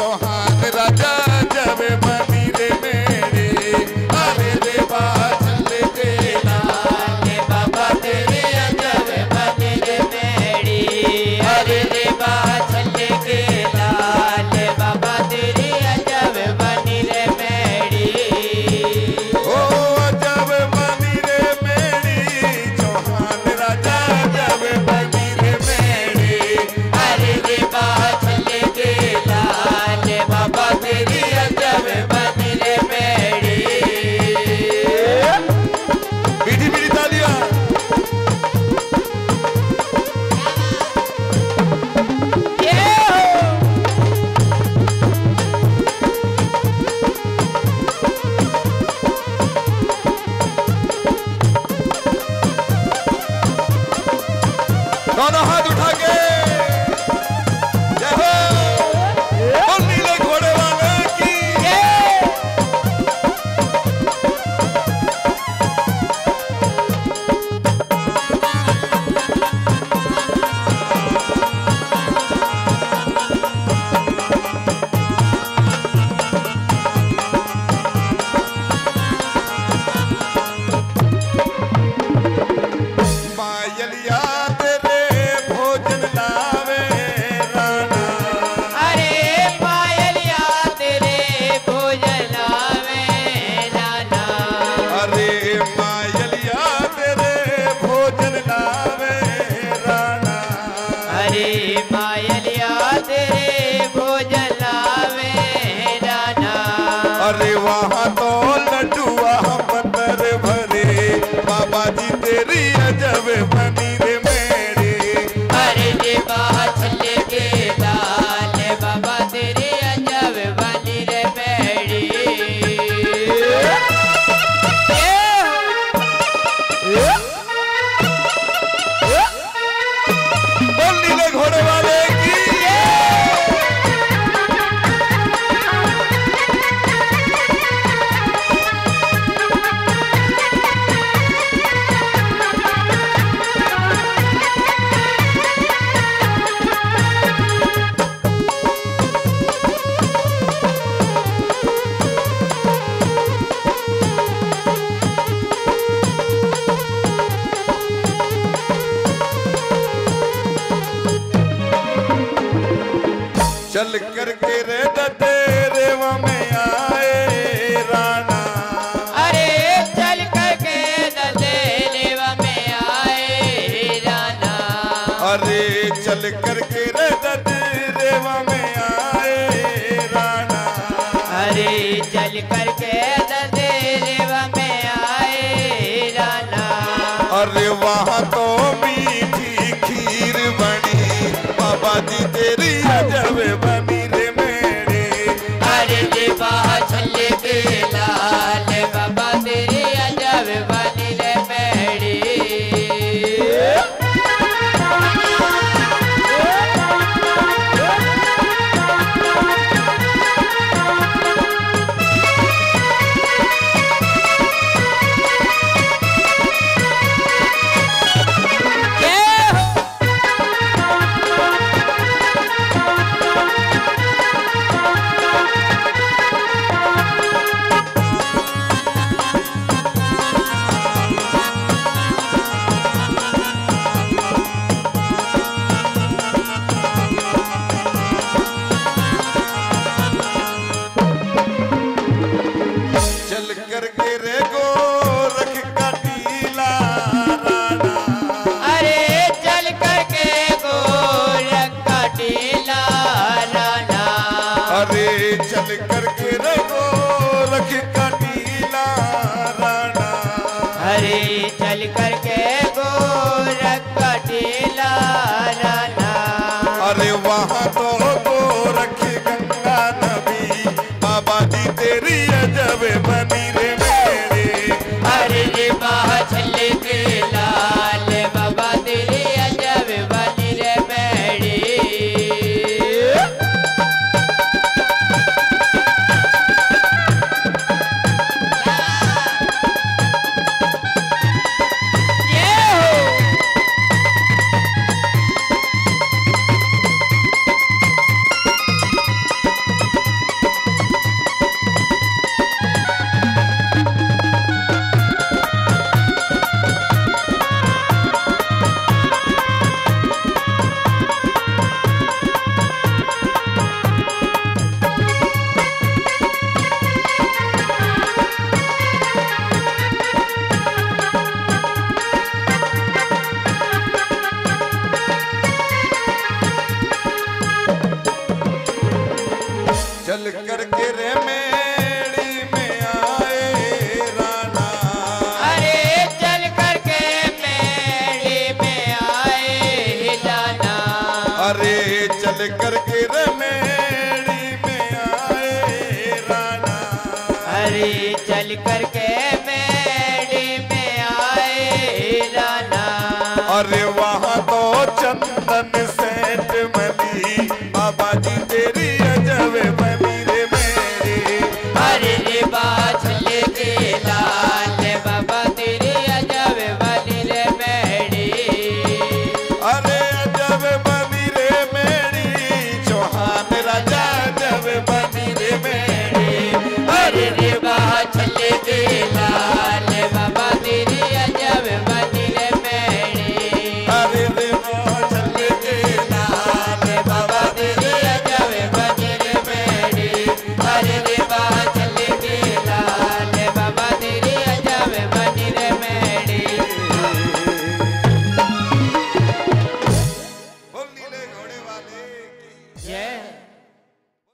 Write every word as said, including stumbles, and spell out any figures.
चौहान राजा जब मंदिर मेरे अरे देवा चले देना के बाबा तेरे जब मंदिर मेरे अरे देवा चले देना के बाबा तेरे जब मंदिर मेरे ओ जब मंदिर मेरी चौहान राजा जब मंदिर मेरे अरे देवा चले देना बाबा तेरी जब मंदिर मेरी बीड़ी बीड़ी तालियां दोनों हाथ उठा के अरे वहाँ तो लड्डुआ पत्थर भरे बाबा जी तेरी अजब मंदिर मेरे अरे देवा चले देना बाबा तेरी अजब मंदिर मेरे नीले घोड़े वाले चल करके रेत तेरे वा में आए राणा अरे चल करके रेत तेरे वा में आए राणा अरे चल करके रेत तेरे वा में आए राणा अरे चल करके रेत तेरे वा में आए राणा अरे वहाँ तो मीठी खीर बनी बाबा जी तेरी अजब मंदिर मेरे अरे देवा चले देना बाबा तेरी अजब मंदिर मेरे चल करके रखो रख का टीला राणा अरे चल करके गो रख का टीला राणा अरे वहाँ तो गो रख गंगा नबी बाबा जी तेरी अजब मंदिर मेरे अरे देवा चले देना बाबा तेरी अजब मंदिर मेरे चल करके रे मेड़ी में आए राणा, अरे चल करके मेड़ी में आए राणा, अरे चल करके रे मेड़ी में आए राणा, अरे चल करके मेड़ी में आए राणा, अरे